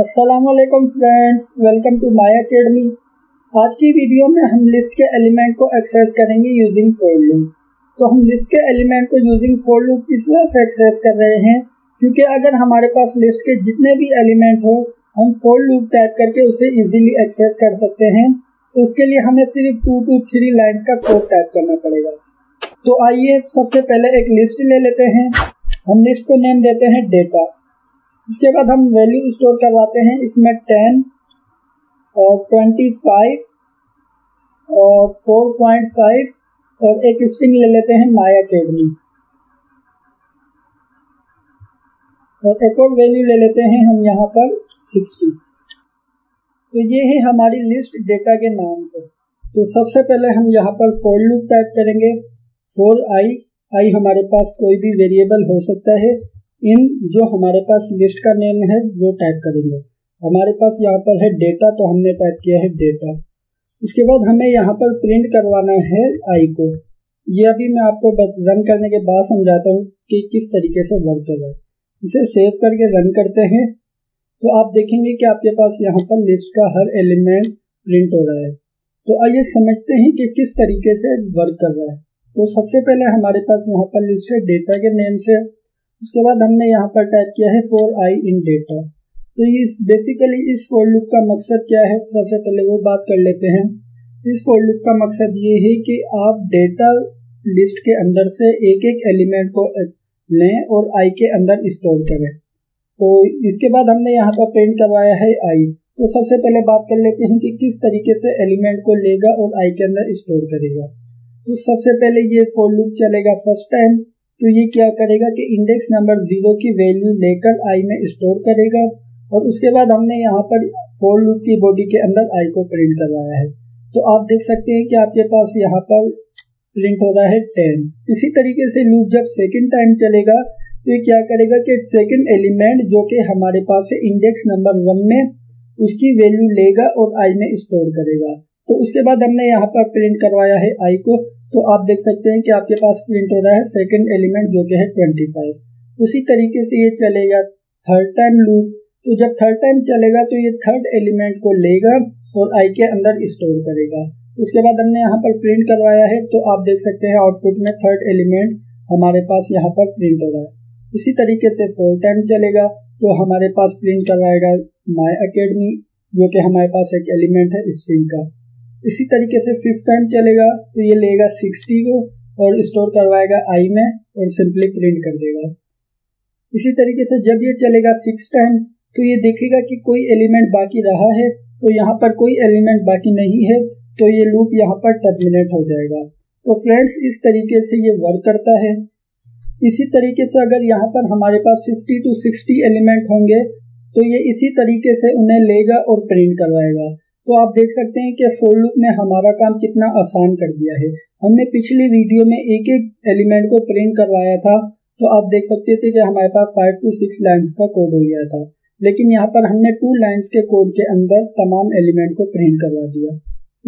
अस्सलामुअलैकुम friends, welcome to my academy. आज की वीडियो में हम लिस्ट के एलिमेंट को एक्सेस करेंगे यूजिंग फॉर लूप। तो हम लिस्ट के एलिमेंट को यूजिंग फॉर लूप इस वजह से एक्सेस कर रहे हैं क्योंकि अगर हमारे पास लिस्ट के जितने भी एलिमेंट हो हम फॉर लूप टाइप करके उसे इजीली एक्सेस कर सकते हैं। तो उसके लिए हमें सिर्फ 2 to 3 लाइन्स का कोड टाइप करना पड़ेगा। तो आइए सबसे पहले एक लिस्ट ले लेते हैं। हम लिस्ट को नेम देते हैं डेटा। उसके बाद हम वैल्यू स्टोर करवाते हैं, इसमें 10 और 25 और 4.5 और एक स्ट्रिंग ले लेते हैं माय एकेडमी और एक और वैल्यू ले लेते हैं हम यहाँ पर 60। तो ये है हमारी लिस्ट डेटा के नाम पर। तो सबसे पहले हम यहाँ पर फॉर लूप टाइप करेंगे। फॉर आई हमारे पास कोई भी वेरिएबल हो सकता है। इन जो हमारे पास लिस्ट का नेम है वो टाइप करेंगे। हमारे पास यहाँ पर है डेटा तो हमने टाइप किया है डेटा। उसके बाद हमें यहाँ पर प्रिंट करवाना है आई को। ये अभी मैं आपको रन करने के बाद समझाता हूँ कि किस तरीके से वर्क कर रहा है। इसे सेव करके रन करते हैं तो आप देखेंगे कि आपके पास यहाँ पर लिस्ट का हर एलिमेंट प्रिंट हो रहा है। तो आइए समझते हैं कि किस तरीके से वर्क कर रहा है। तो सबसे पहले हमारे पास यहाँ पर लिस्ट है डेटा के नेम से। उसके बाद हमने यहाँ पर टाइप किया है फॉर आई इन डेटा। तो ये बेसिकली इस फॉर लूप का मकसद क्या है, सबसे पहले वो बात कर लेते हैं। इस फॉर लूप का मकसद ये है कि आप डेटा लिस्ट के अंदर से एक एक एलिमेंट को लें और आई के अंदर स्टोर करें। तो इसके बाद हमने यहाँ पर प्रिंट करवाया है आई। तो सबसे पहले बात कर लेते हैं कि किस तरीके से एलिमेंट को लेगा और आई के अंदर स्टोर करेगा। तो सबसे पहले ये फॉर लूप चलेगा फर्स्ट टाइम। तो ये क्या करेगा कि इंडेक्स नंबर 0 की वैल्यू लेकर आई में स्टोर करेगा और उसके बाद हमने यहाँ पर फॉर लूप की बॉडी के अंदर आई को प्रिंट करवाया है। तो आप देख सकते हैं कि आपके पास यहाँ पर प्रिंट हो रहा है 10। इसी तरीके से लूप जब सेकंड टाइम चलेगा तो ये क्या करेगा कि सेकंड एलिमेंट जो कि हमारे पास है इंडेक्स नंबर 1 में, उसकी वैल्यू लेगा और आई में स्टोर करेगा। तो उसके बाद हमने यहाँ पर प्रिंट करवाया है आई को। तो आप देख सकते हैं कि आपके पास प्रिंट हो रहा है सेकंड एलिमेंट जो कि है 25। उसी तरीके से ये चलेगा थर्ड टाइम लूप। तो जब थर्ड टाइम चलेगा तो ये थर्ड एलिमेंट को लेगा और आई के अंदर स्टोर करेगा। उसके बाद हमने यहाँ पर प्रिंट करवाया है तो आप देख सकते हैं आउटपुट में थर्ड एलिमेंट हमारे पास यहाँ पर प्रिंट हो रहा है। इसी तरीके से फोर्थ टाइम चलेगा तो हमारे पास प्रिंट करवाएगा माय एकेडमी जो कि हमारे पास एक एलिमेंट है स्ट्रिंग का। इसी तरीके से फिफ्थ टाइम चलेगा तो ये लेगा 60 को और स्टोर करवाएगा आई में और सिंपली प्रिंट कर देगा। इसी तरीके से जब ये चलेगा 6 टाइम तो ये देखेगा कि कोई एलिमेंट बाकी रहा है। तो यहाँ पर कोई एलिमेंट बाकी नहीं है तो ये लूप यहाँ पर टर्मिनेट हो जाएगा। तो फ्रेंड्स इस तरीके से ये वर्क करता है। इसी तरीके से अगर यहाँ पर हमारे पास 50 to 60 एलिमेंट होंगे तो ये इसी तरीके से उन्हें लेगा और प्रिंट करवाएगा। तो आप देख सकते हैं कि फॉर लूप ने हमारा काम कितना आसान कर दिया है। हमने पिछली वीडियो में एक एक एलिमेंट को प्रिंट करवाया था तो आप देख सकते थे कि हमारे पास 5 to 6 लाइन्स का कोड हो गया था, लेकिन यहाँ पर हमने 2 लाइन्स के कोड के अंदर तमाम एलिमेंट को प्रिंट करवा दिया।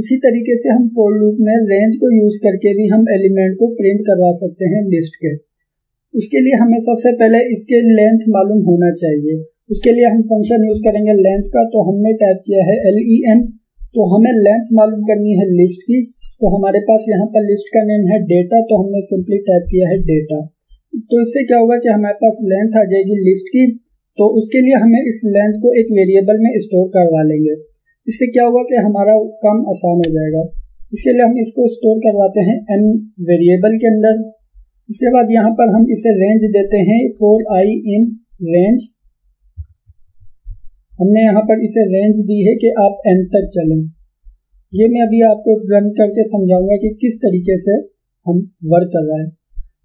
इसी तरीके से हम फॉर लूप में रेंज को यूज करके भी हम एलिमेंट को प्रिंट करवा सकते हैं लिस्ट के। उसके लिए हमें सबसे पहले इसके लेंथ मालूम होना चाहिए। उसके लिए हम फंक्शन यूज करेंगे लेंथ का। तो हमने टाइप किया है len। तो हमें लेंथ मालूम करनी है लिस्ट की। तो हमारे पास यहाँ पर लिस्ट का नेम है डेटा तो हमने सिंपली टाइप किया है डेटा। तो इससे क्या होगा कि हमारे पास लेंथ आ जाएगी लिस्ट की। तो उसके लिए हमें इस लेंथ को एक वेरिएबल में स्टोर करवा लेंगे। इससे क्या होगा कि हमारा काम आसान हो जाएगा। इसके लिए हम इसको स्टोर करवाते हैं n वेरिएबल के अंदर। उसके बाद यहाँ पर हम इसे रेंज देते हैं for i in range। हमने यहाँ पर इसे रेंज दी है कि आप n तक चलें। ये मैं अभी आपको रन करके समझाऊंगा कि किस तरीके से हम वर्क कर रहा है।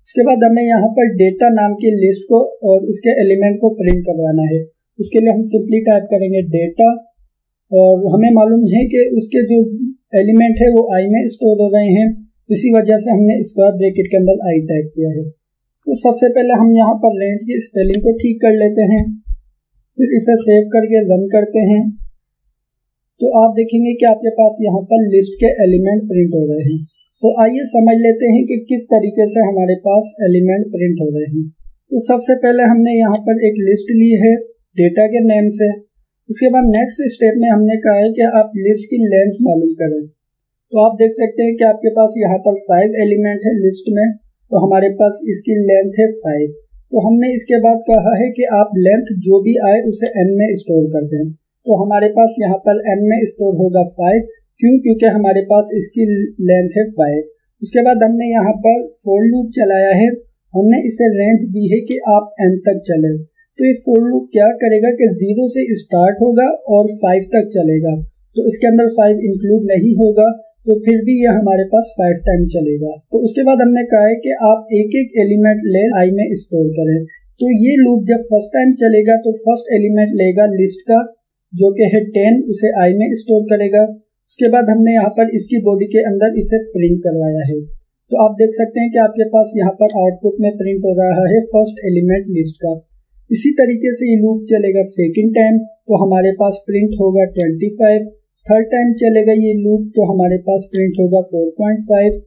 उसके बाद हमें यहाँ पर डेटा नाम की लिस्ट को और उसके एलिमेंट को प्रिंट करवाना है। उसके लिए हम सिंपली टाइप करेंगे डेटा और हमें मालूम है कि उसके जो एलिमेंट है वो आई में स्टोर हो रहे हैं। इसी वजह से हमने स्क्वायर ब्रैकेट के अंदर आई टाइप किया है। तो सबसे पहले हम यहाँ पर रेंज की स्पेलिंग को ठीक कर लेते हैं, फिर इसे सेव करके रन करते हैं। तो आप देखेंगे कि आपके पास यहाँ पर लिस्ट के एलिमेंट प्रिंट हो रहे हैं। तो आइए समझ लेते हैं कि किस तरीके से हमारे पास एलिमेंट प्रिंट हो रहे हैं। तो सबसे पहले हमने यहाँ पर एक लिस्ट ली है डेटा के नेम से। उसके बाद नेक्स्ट स्टेप में हमने कहा है कि आप लिस्ट की लेंथ मालूम करें। तो आप देख सकते हैं कि आपके पास यहाँ पर 5 एलिमेंट है लिस्ट में, तो हमारे पास इसकी लेंथ है 5। तो हमने इसके बाद कहा है कि आप लेंथ जो भी आए उसे n में स्टोर कर दें। तो हमारे पास यहाँ पर n में स्टोर होगा 5, क्यों? क्योंकि हमारे पास इसकी लेंथ है 5। उसके बाद हमने यहाँ पर फॉर लूप चलाया है, हमने इसे रेंज दी है कि आप n तक चले। तो ये फॉर लूप क्या करेगा कि 0 से स्टार्ट होगा और 5 तक चलेगा, तो इसके अंदर 5 इंक्लूड नहीं होगा, तो फिर भी ये हमारे पास 5 टाइम चलेगा। तो उसके बाद हमने कहा है कि आप एक एक एलिमेंट ले आई में स्टोर करें। तो ये लूप जब फर्स्ट टाइम चलेगा तो फर्स्ट एलिमेंट लेगा लिस्ट का जो कि है 10, उसे आई में स्टोर करेगा। उसके बाद हमने यहाँ पर इसकी बॉडी के अंदर इसे प्रिंट करवाया है। तो आप देख सकते हैं कि आपके पास यहाँ पर आउटपुट में प्रिंट हो रहा है फर्स्ट एलिमेंट लिस्ट का। इसी तरीके से ये लूप चलेगा सेकंड टाइम, तो हमारे पास प्रिंट होगा 25। थर्ड टाइम चलेगा ये लूप, तो हमारे पास प्रिंट होगा 4.5।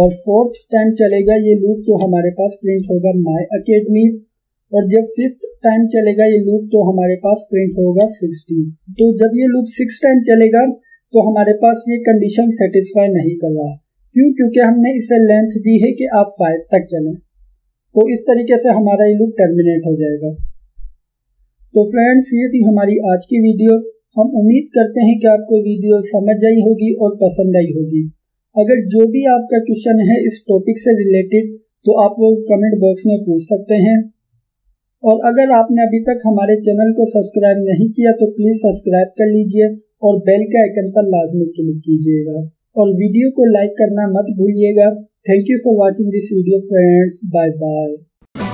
और फोर्थ टाइम चलेगा ये लूप, तो हमारे पास प्रिंट होगा माय एकेडमी। और जब फिफ्थ टाइम चलेगा ये लूप, तो हमारे पास प्रिंट होगा 60। तो जब ये लूप 6 टाइम चलेगा तो हमारे पास ये कंडीशन सेटिस्फाई नहीं कर रहा, क्यों? क्योंकि हमने इसे लेंथ दी है कि आप 5 तक चलें। तो इस तरीके से हमारा ये लूप टर्मिनेट हो जाएगा। तो फ्रेंड्स, ये थी हमारी आज की वीडियो। हम उम्मीद करते हैं कि आपको वीडियो समझ आई होगी और पसंद आई होगी। अगर जो भी आपका क्वेश्चन है इस टॉपिक से रिलेटेड तो आप वो कमेंट बॉक्स में पूछ सकते हैं। और अगर आपने अभी तक हमारे चैनल को सब्सक्राइब नहीं किया तो प्लीज़ सब्सक्राइब कर लीजिए और बेल के आइकन पर लाजमी क्लिक कीजिएगा और वीडियो को लाइक करना मत भूलिएगा। Thank you for watching this video, friends. Bye bye.